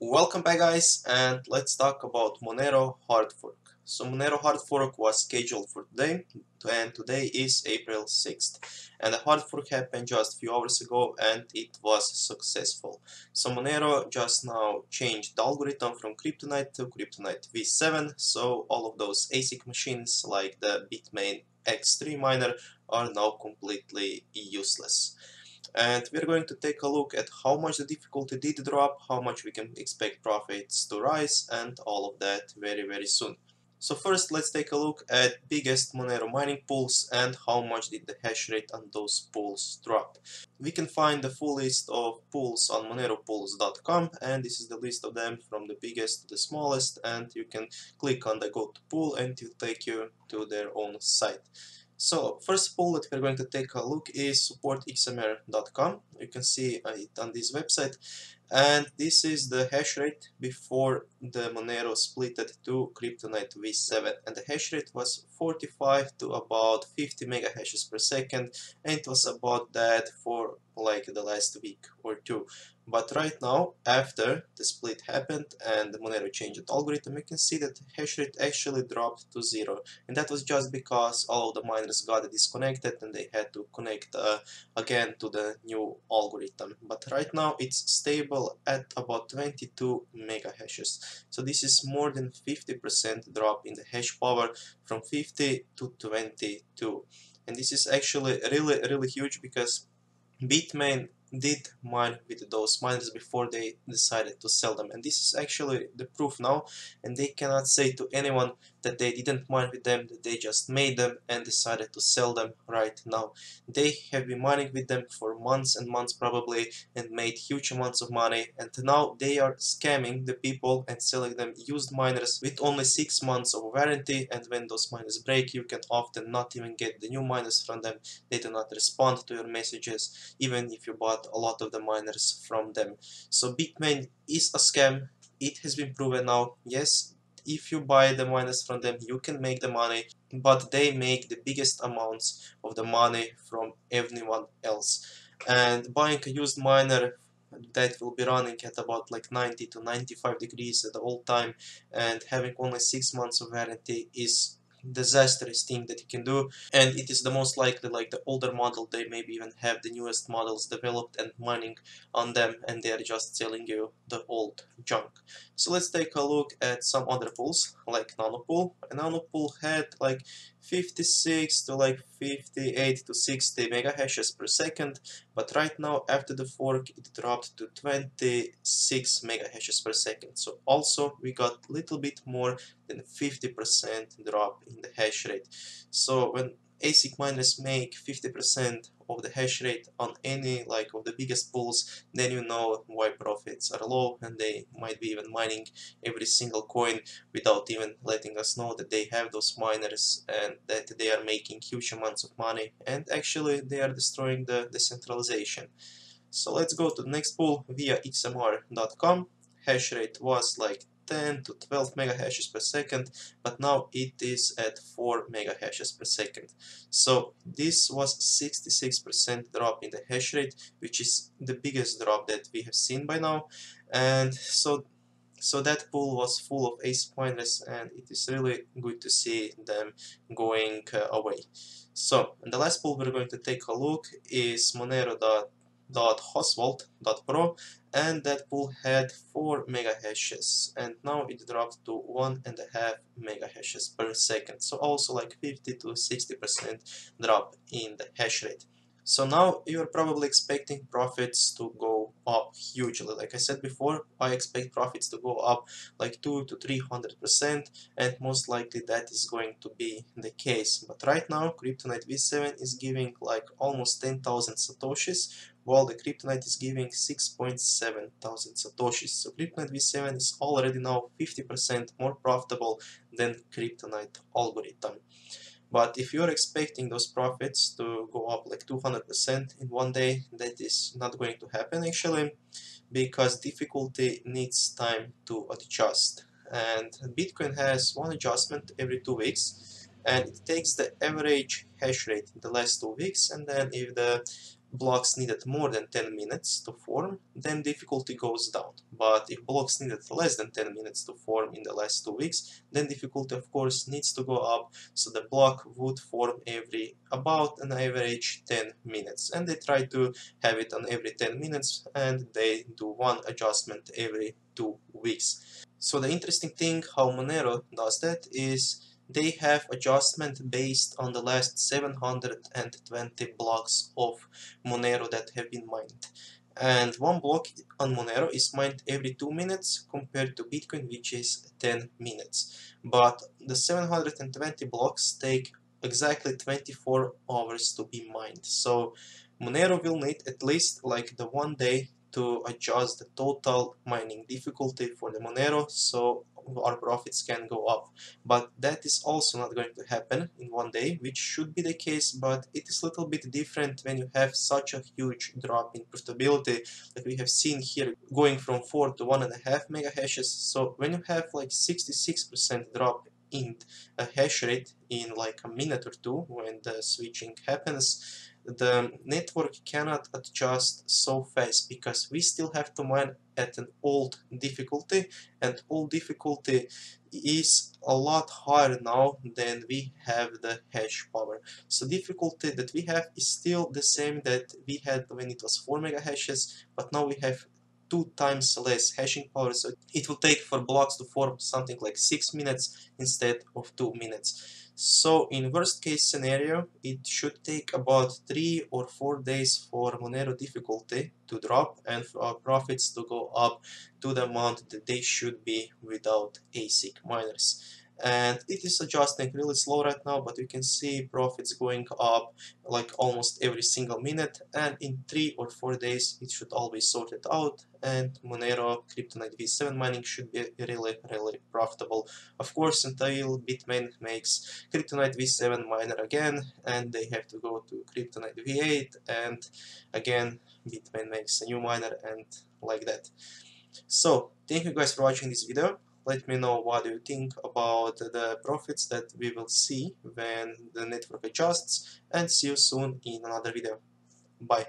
Welcome back, guys, and let's talk about Monero hard fork. So Monero hard fork was scheduled for today, and today is April 6th. And the hard fork happened just a few hours ago, and it was successful. So Monero just now changed the algorithm from Cryptonight to Cryptonight v7. So all of those ASIC machines, like the Bitmain X3 miner, are now completely useless. And we're going to take a look at how much the difficulty did drop, how much we can expect profits to rise, and all of that very soon. So first, let's take a look at biggest Monero mining pools and how much did the hash rate on those pools drop. We can find the full list of pools on moneropools.com, and this is the list of them from the biggest to the smallest, and you can click on the go to pool and it will take you to their own site. So first pool that we're going to take a look is supportxmr.com. You can see it on this website, and this is the hash rate before the Monero splitted to Cryptonight v7, and the hash rate was 45 to about 50 mega hashes per second, and it was about that for like the last week or two. But right now, after the split happened and the Monero changed the algorithm, you can see that the hash rate actually dropped to zero, and that was just because all of the miners got disconnected and they had to connect again to the new algorithm. But right now it's stable at about 22 mega hashes. So this is more than 50% drop in the hash power, from 50 to 22, and this is actually really huge, because Bitmain did mine with those miners before they decided to sell them, and this is actually the proof now, and they cannot say to anyone that they didn't mine with them, that they just made them and decided to sell them right now. They have been mining with them for months and months probably, and made huge amounts of money, and now they are scamming the people and selling them used miners with only 6 months of warranty, and when those miners break, you can often not even get the new miners from them. They do not respond to your messages, even if you bought a lot of the miners from them. So Bitmain is a scam. It has been proven now. Yes, if you buy the miners from them, you can make the money, but they make the biggest amounts of the money from everyone else. And buying a used miner that will be running at about like 90 to 95 degrees at all time, and having only 6 months of warranty, is disastrous thing that you can do, and it is the most likely like the older model. They maybe even have the newest models developed and mining on them, and they are just selling you the old junk. So let's take a look at some other pools, like Nanopool. And Nanopool had like 56 to like 58 to 60 mega hashes per second, but right now after the fork it dropped to 26 mega hashes per second. So also we got a little bit more than 50% drop in the hash rate. So when ASIC miners make 50% of the hash rate on any like of the biggest pools, then you know why profits are low, and they might be even mining every single coin without even letting us know that they have those miners, and that they are making huge amounts of money, and actually they are destroying the decentralization. So let's go to the next pool, via xmr.com. hash rate was like 10 to 12 mega hashes per second, but now it is at 4 mega hashes per second. So this was 66% drop in the hash rate, which is the biggest drop that we have seen by now. And so that pool was full of ASIC miners, and it is really good to see them going away. So the last pool we're going to take a look is monero.hoswald.pro, and that pool had 4 mega hashes, and now it dropped to 1.5 mega hashes per second. So also like 50 to 60% drop in the hash rate. So now you're probably expecting profits to go up hugely. Like I said before, I expect profits to go up like 200 to 300%, and most likely that is going to be the case. But right now Cryptonight v7 is giving like almost 10,000 satoshis, while the Cryptonight is giving 6,700 satoshis. So Cryptonight v7 is already now 50% more profitable than Cryptonight algorithm. But if you're expecting those profits to go up like 200% in one day, that is not going to happen actually, because difficulty needs time to adjust. And Bitcoin has one adjustment every 2 weeks, and it takes the average hash rate in the last 2 weeks, and then if the blocks needed more than 10 minutes to form, then difficulty goes down. But if blocks needed less than 10 minutes to form in the last 2 weeks, then difficulty of course needs to go up, so the block would form every about an average 10 minutes. And they try to have it on every 10 minutes and they do one adjustment every 2 weeks. So the interesting thing how Monero does that is they have adjustment based on the last 720 blocks of Monero that have been mined. And one block on Monero is mined every 2 minutes compared to Bitcoin, which is 10 minutes. But the 720 blocks take exactly 24 hours to be mined. So Monero will need at least like the 1 day to adjust the total mining difficulty for the Monero, so our profits can go up. But that is also not going to happen in 1 day, which should be the case, but it is a little bit different when you have such a huge drop in profitability that we have seen here, going from 4 to 1.5 mega hashes. So when you have like 66% drop in a hash rate in like a minute or two when the switching happens, the network cannot adjust so fast because we still have to mine at an old difficulty, and old difficulty is a lot higher now than we have the hash power. So difficulty that we have is still the same that we had when it was 4 mega hashes, but now we have 2 times less hashing power, so it will take for blocks to form something like 6 minutes instead of 2 minutes. So in worst case scenario, it should take about 3 or 4 days for Monero difficulty to drop and for our profits to go up to the amount that they should be without ASIC miners. And it is adjusting really slow right now, but you can see profits going up like almost every single minute, and in 3 or 4 days it should all be sorted out, and Monero Cryptonight v7 mining should be really profitable, of course, until Bitmain makes Cryptonight v7 miner again and they have to go to Cryptonight v8, and again Bitmain makes a new miner, and like that. So thank you guys for watching this video. Let me know what you think about the profits that we will see when the network adjusts, and see you soon in another video. Bye.